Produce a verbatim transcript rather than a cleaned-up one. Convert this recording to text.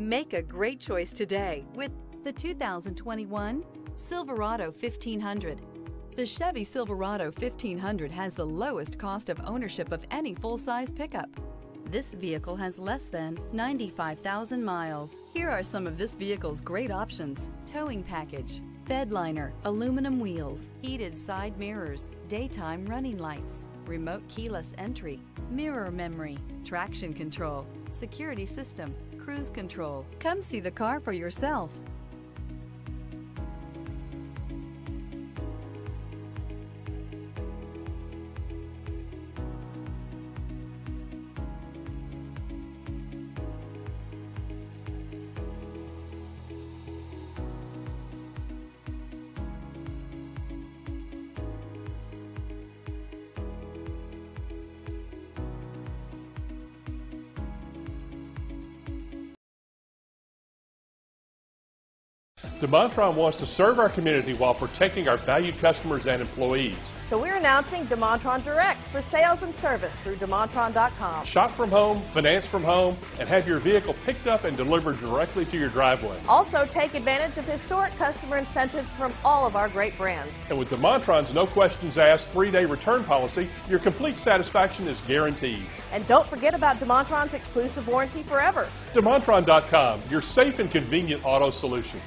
Make a great choice today with the two thousand twenty-one Silverado fifteen hundred. The Chevy Silverado fifteen hundred has the lowest cost of ownership of any full-size pickup. This vehicle has less than ninety-five thousand miles. Here are some of this vehicle's great options: towing package, bed liner, aluminum wheels, heated side mirrors, daytime running lights, remote keyless entry, mirror memory, traction control, security system, cruise control. Come see the car for yourself. DeMontrond wants to serve our community while protecting our valued customers and employees. So we're announcing DeMontrond Direct for sales and service through DeMontrond dot com. Shop from home, finance from home, and have your vehicle picked up and delivered directly to your driveway. Also, take advantage of historic customer incentives from all of our great brands. And with DeMontrond's no questions asked three-day return policy, your complete satisfaction is guaranteed. And don't forget about DeMontrond's exclusive warranty forever. DeMontrond dot com, your safe and convenient auto solution.